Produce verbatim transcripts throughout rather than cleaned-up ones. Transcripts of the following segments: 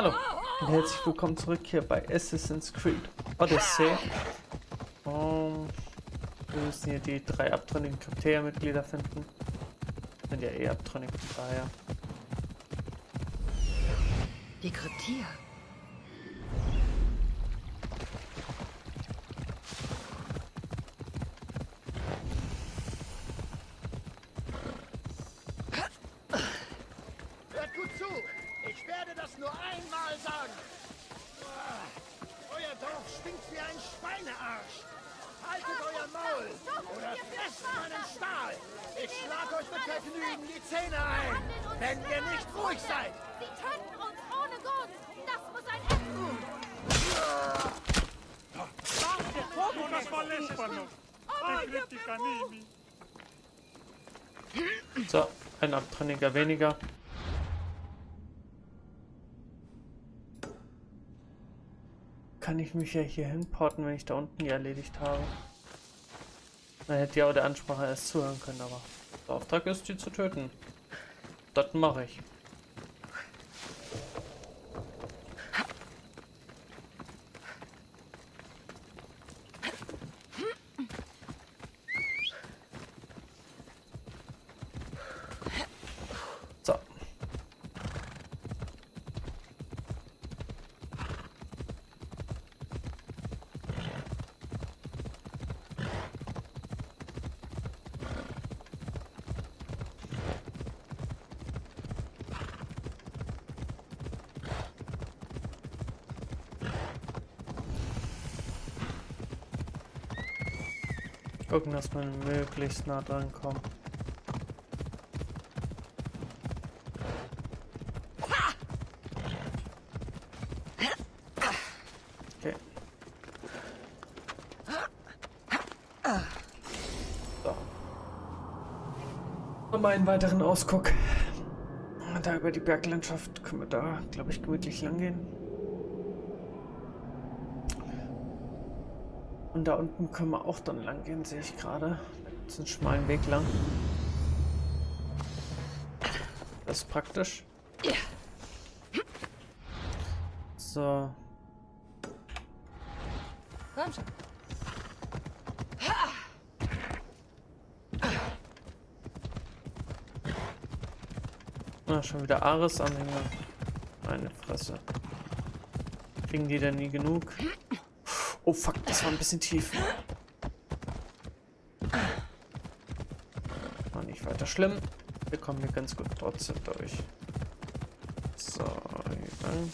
Hallo und herzlich willkommen zurück hier bei Assassin's Creed Odyssey. Um, wir müssen hier die drei abtrünnigen Krypteia-Mitglieder finden. Das sind ja eh abtrünnig, daher. Die Krypteia. So, ein Abtrünniger weniger. Kann ich mich ja hier hinporten, wenn ich da unten die erledigt habe. Dann hätte ja auch der Ansprache erst zuhören können, aber der Auftrag ist, die zu töten. Das mache ich. Gucken, dass man möglichst nah dran kommt. Okay. So. Nochmal einen weiteren Ausguck. Da über die Berglandschaft können wir da, glaube ich, gemütlich lang gehen. Und da unten können wir auch dann lang gehen, sehe ich gerade. Da gibt es einen schmalen Weg lang. Das ist praktisch. So. Komm schon. Na, schon wieder Aris-Anhänger. Meine Fresse. Kriegen die denn nie genug? Oh fuck, das war ein bisschen tief. War nicht weiter schlimm. Wir kommen hier ganz gut trotzdem durch. So, hier lang.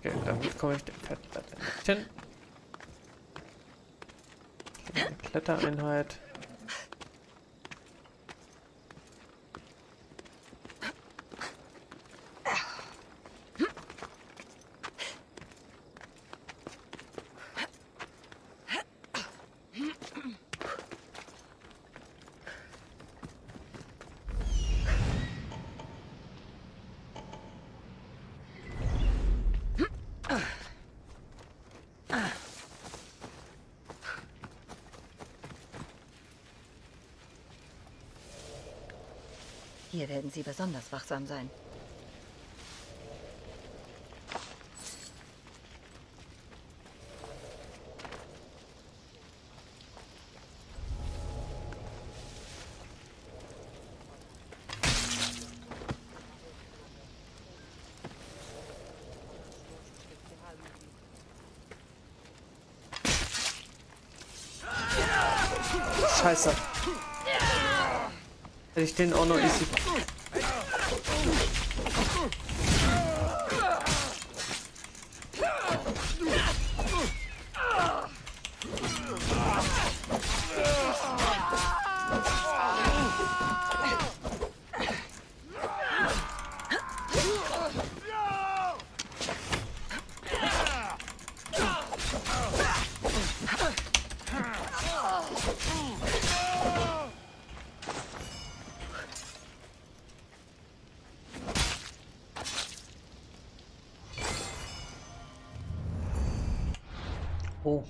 Okay, damit komme ich dem Fettblatt nicht hin. Klettereinheit. Hier werden Sie besonders wachsam sein. Scheiße. Hätte ich den auch noch easy. hoch.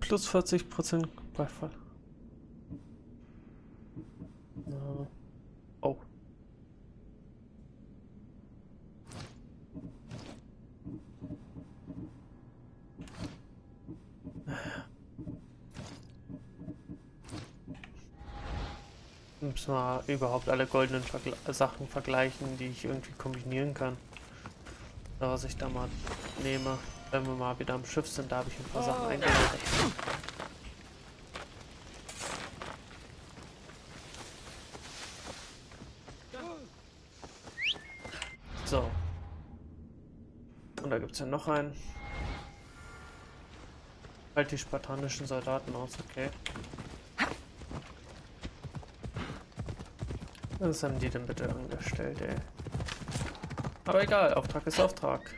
Plus vierzig Prozent Beifall. Oh. Müssen wir überhaupt alle goldenen Vergle Sachen vergleichen, die ich irgendwie kombinieren kann. Was ich da mal nehme. Wenn wir mal wieder am Schiff sind, da habe ich ein paar Sachen eingesammelt. So. Und da gibt es ja noch einen. Halt die spartanischen Soldaten aus, okay. Was haben die denn bitte angestellt, ey? Aber egal, Auftrag ist Auftrag.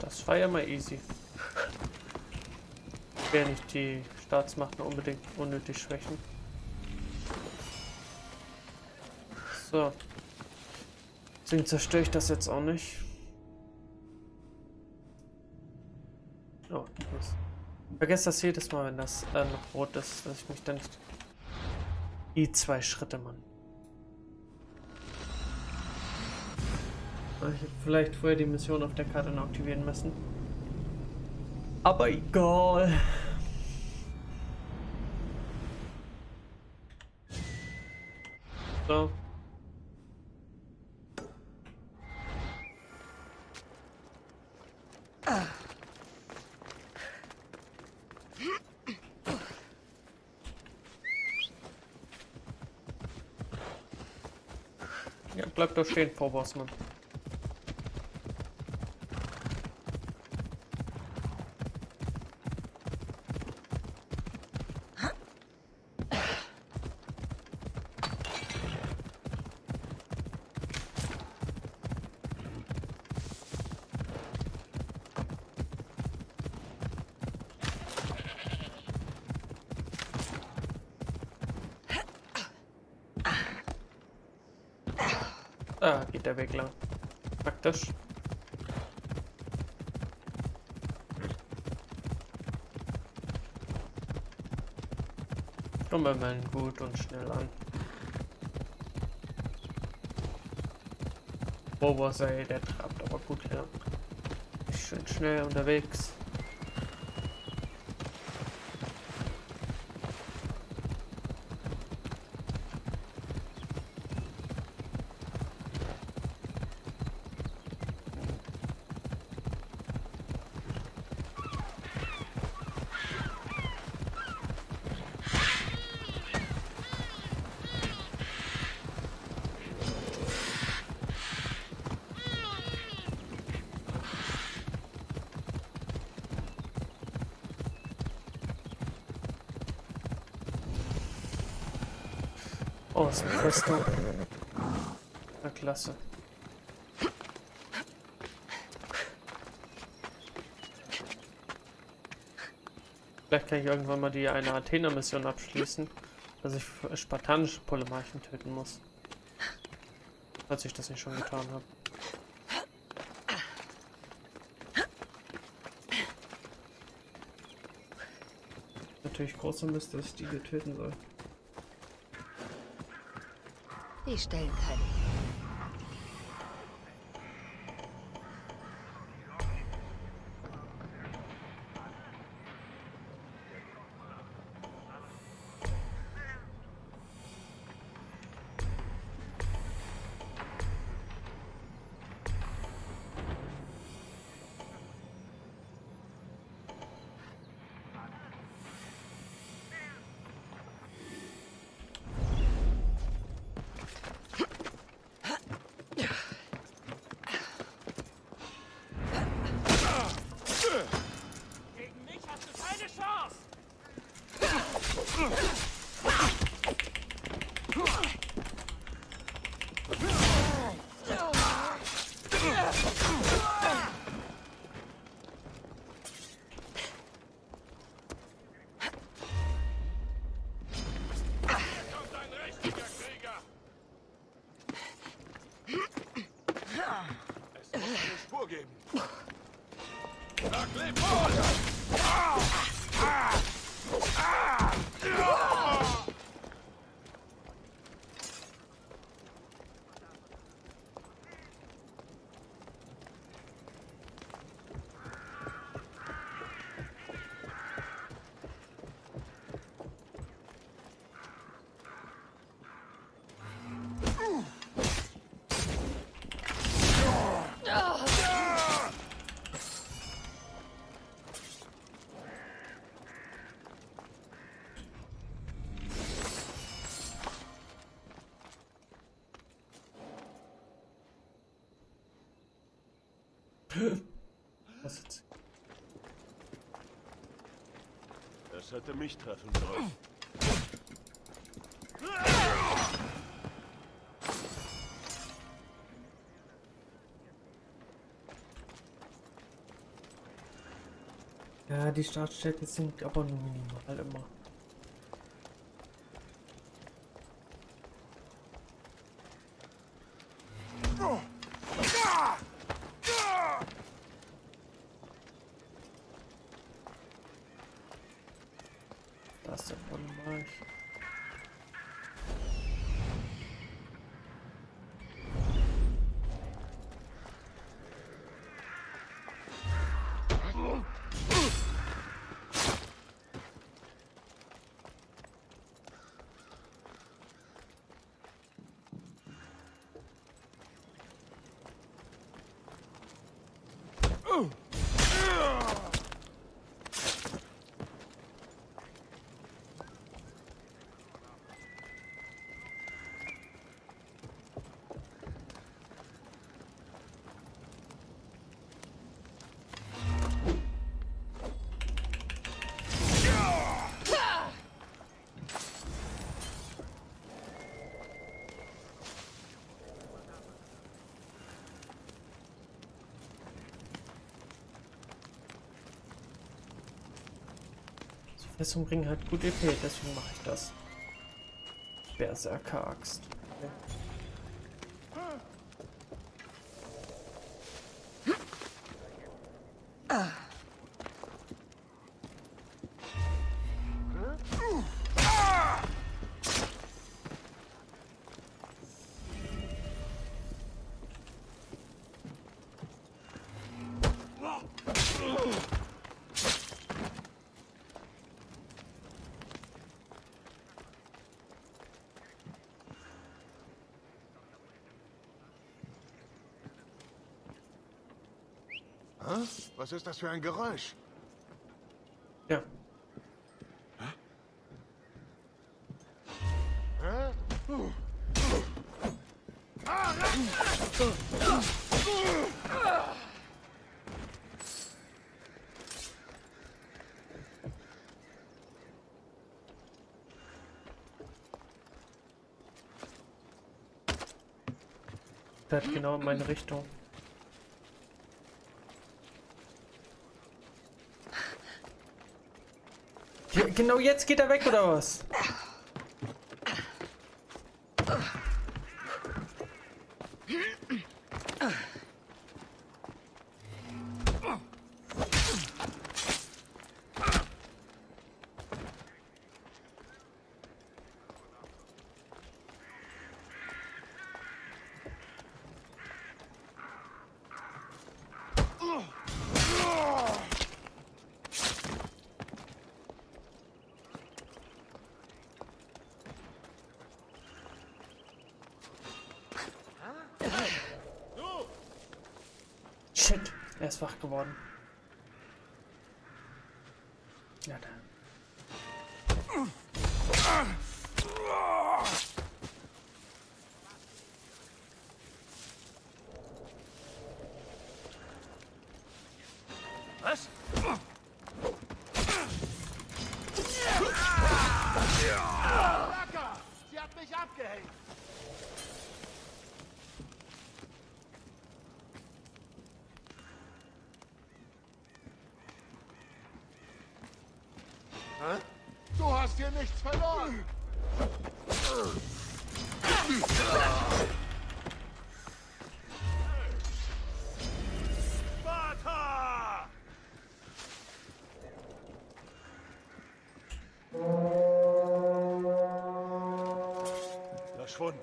Das war ja mal easy. Ich will nicht die Staatsmachten unbedingt unnötig schwächen. So. Deswegen zerstöre ich das jetzt auch nicht. Oh, was. Ich vergesse das jedes Mal, wenn das äh, noch rot ist, dass ich mich dann nicht... Die zwei Schritte, Mann. Ich hätte vielleicht vorher die Mission auf der Karte noch aktivieren müssen. Aber egal. So. Ja, bleib doch stehen, Frau Bossmann. Da geht der Weg lang. Praktisch. Schauen wir mal gut und schnell an. Oh, was ey, der trabt aber gut her. Ja. Schön schnell unterwegs. Oh, ist eine Festung. Na klasse. Vielleicht kann ich irgendwann mal die eine Athena-Mission abschließen, dass ich spartanische Polemarchen töten muss. Falls ich das nicht schon getan habe. natürlich großer Mist, dass ich die hier töten soll. Die Stellen kann. Was jetzt? Das hätte mich treffen sollen. Ja, die Startstätten sind aber nur minimal immer. Zum Ring hat gut E P, deswegen mache ich das. Berserker-Axt. Was ist das für ein Geräusch? Ja. Das hat genau in meine Richtung. Genau jetzt geht er weg, oder was? Er ist wach geworden. Ja, da. Was? Sie hat mich abgehängt. Du hast hier nichts verloren. Verschwunden.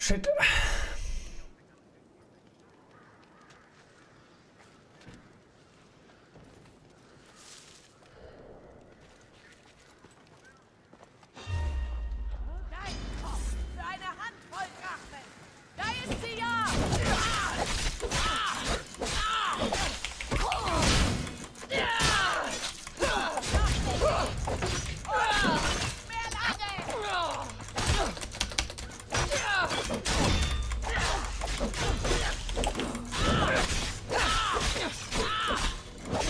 Shit.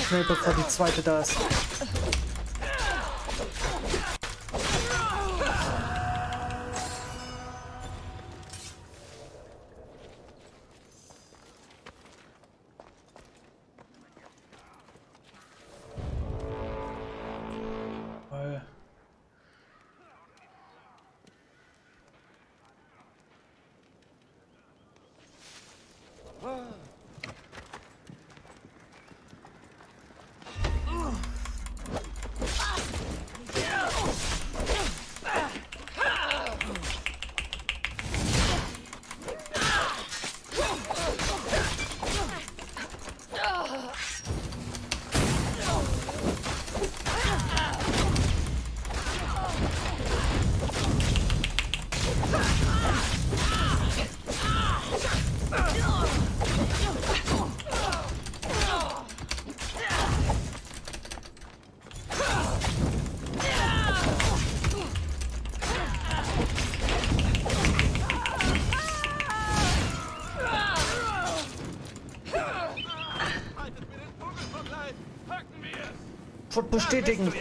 Schnell, bevor die zweite da ist. Bestätigen.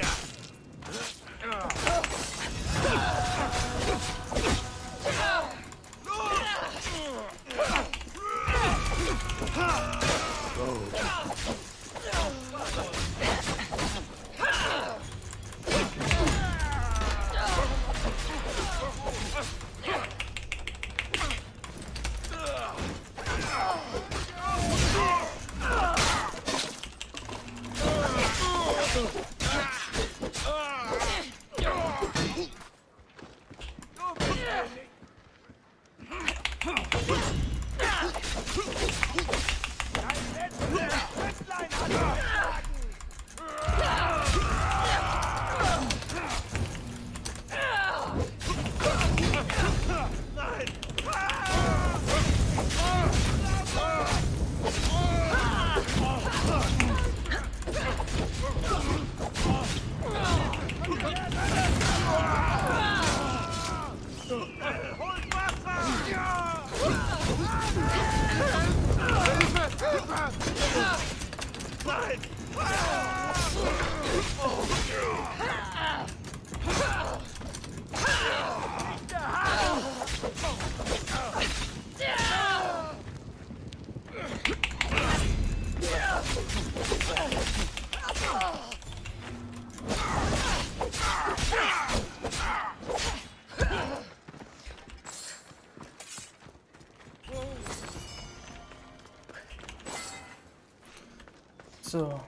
So.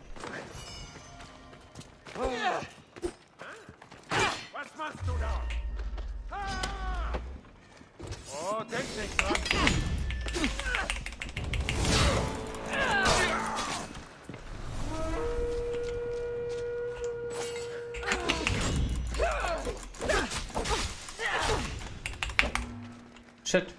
Was machst du da? Ah! Oh, denk nicht dran. Shit.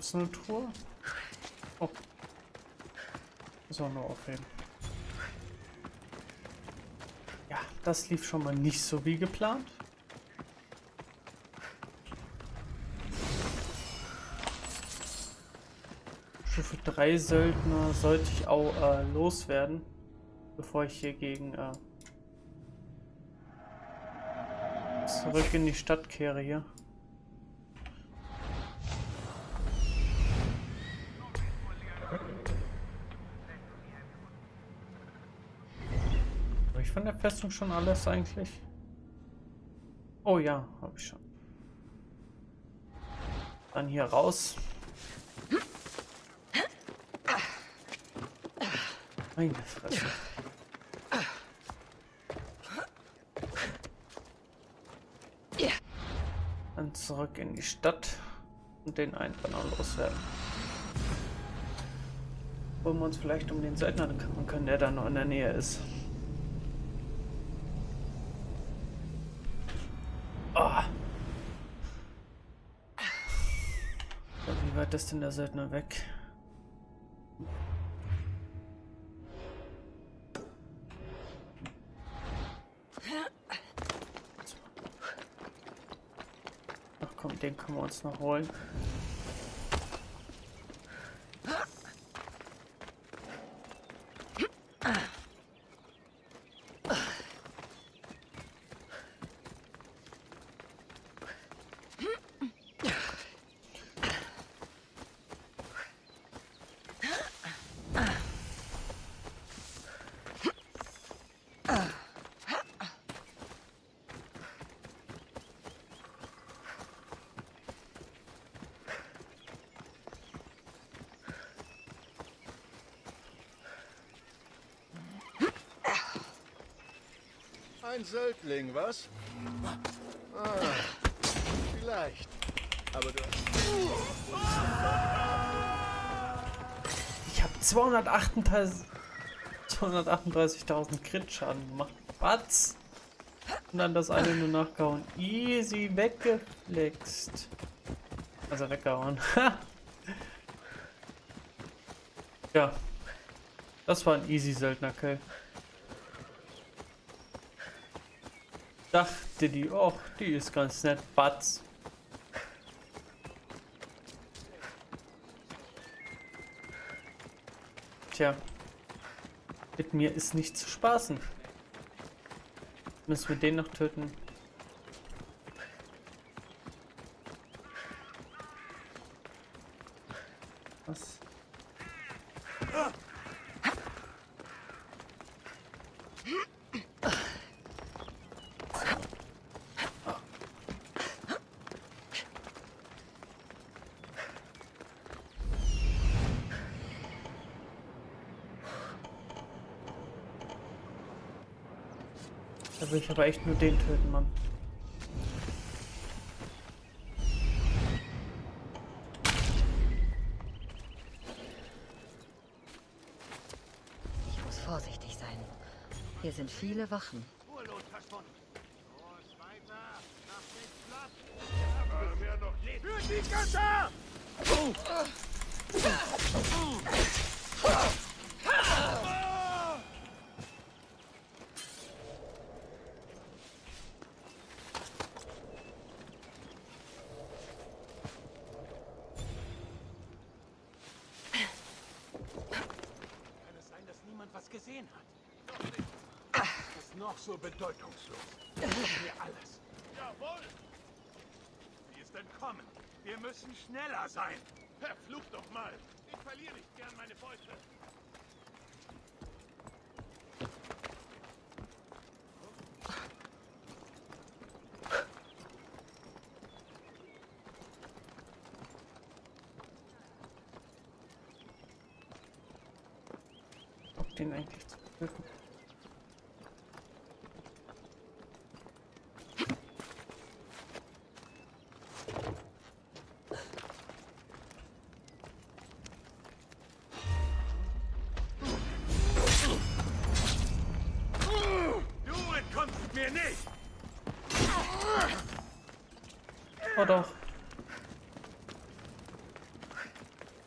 Ist eine Truhe? Oh. Muss auch nur aufheben. Ja, das lief schon mal nicht so wie geplant. Stufe drei Söldner sollte ich auch äh, loswerden, bevor ich hier gegen äh, zurück in die Stadt kehre hier. Von der Festung schon alles eigentlich? Oh ja, habe ich schon. Dann hier raus. Meine Fresse. Dann zurück in die Stadt und den einen dann auch loswerden. Wollen wir uns vielleicht um den Söldner kümmern können, der da noch in der Nähe ist. Das denn der Söldner weg? Ach komm, den können wir uns noch holen. Ein Söldling, was? Ah, vielleicht. Aber du hast... Ich habe zweihundertachtunddreißigtausend Crit-Schaden gemacht. Was? Und dann das eine nur nachgehauen. Easy weggeflext. Also weggehauen. Ja. Das war ein easy Söldner-Kill. Dachte die, oh, die ist ganz nett, Batz. Tja, mit mir ist nicht zu spaßen. Müssen wir den noch töten? Was? Will ich aber echt nur den töten, Mann. sind viele Wachen. Spurlos verschwunden. Los, weiter. Macht nicht platt. Aber mehr noch nicht. Für die Götter! Oh. Oh. Oh. Oh. Gesehen hat. Das ist noch so bedeutungslos. Das ist mir alles. Jawohl! Sie ist entkommen. Wir müssen schneller sein. Verflucht doch mal. Ich verliere nicht gern meine Beute. Den eigentlich zu drücken. Du entkommst mir nicht! Oh doch.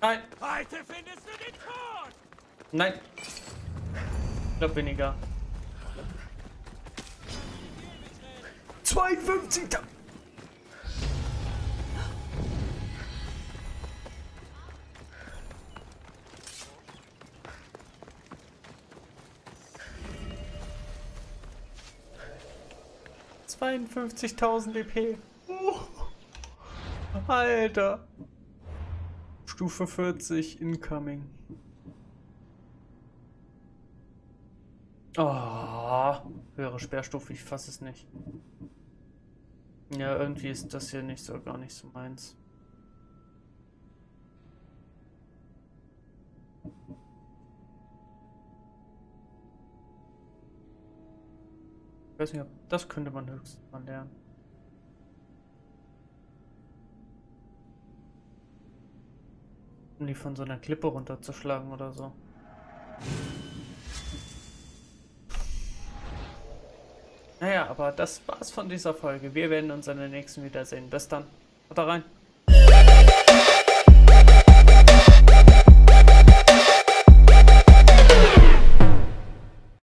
Nein. Heute findest du den Tod! Nein. Noch weniger. zweiundfünfzig. zweiundfünfzigtausend E P. Oh. Alter. Stufe vierzig incoming. Oh, höhere Sperrstufe, ich fasse es nicht. Ja, irgendwie ist das hier nicht so, gar nicht so meins. Ich weiß nicht, ob das könnte man höchstens mal lernen. Um die von so einer Klippe runterzuschlagen oder so. Naja, aber das war's von dieser Folge. Wir werden uns in der nächsten wiedersehen. Bis dann. Haut rein.